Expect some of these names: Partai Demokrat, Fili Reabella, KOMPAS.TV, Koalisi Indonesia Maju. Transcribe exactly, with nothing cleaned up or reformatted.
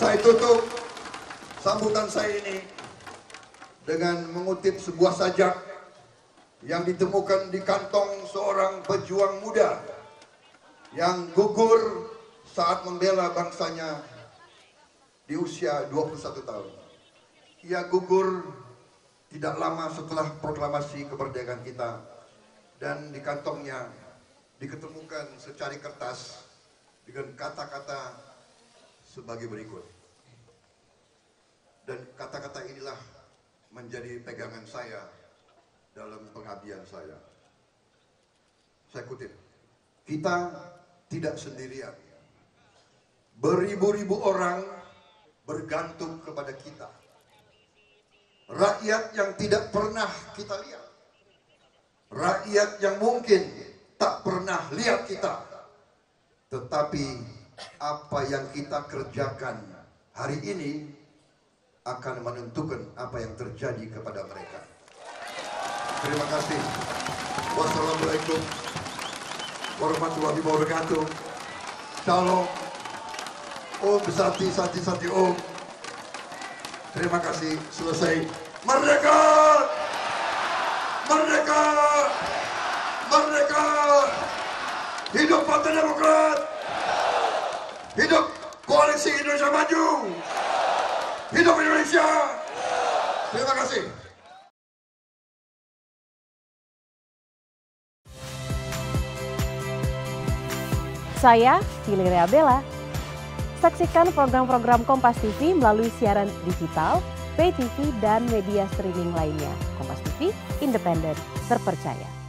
Saya tutup sambutan saya ini dengan mengutip sebuah sajak yang ditemukan di kantong seorang pejuang muda yang gugur saat membela bangsanya di usia dua puluh satu tahun. Ia gugur tidak lama setelah proklamasi kemerdekaan kita, dan di kantongnya diketemukan secari kertas dengan kata-kata sebagai berikut. Dan kata-kata inilah menjadi pegangan saya dalam pengabdian saya. Saya kutip, kita tidak sendirian. Beribu-ribu orang bergantung kepada kita. Rakyat yang tidak pernah kita lihat. Rakyat yang mungkin tak pernah lihat kita. Tetapi apa yang kita kerjakan hari ini akan menentukan apa yang terjadi kepada mereka. Terima kasih. Wassalamualaikum warahmatullahi wabarakatuh. Shalom. Om Sati Sati Sati Om. Terima kasih. Selesai. Merdeka! Merdeka! Merdeka! Hidup Partai Demokrat! Hidup Koalisi Indonesia Maju! Hidup Indonesia! Terima kasih. Saya Fili Reabella. Saksikan program-program Kompas T V melalui siaran digital, pay T V, dan media streaming lainnya. Kompas T V, independen, terpercaya.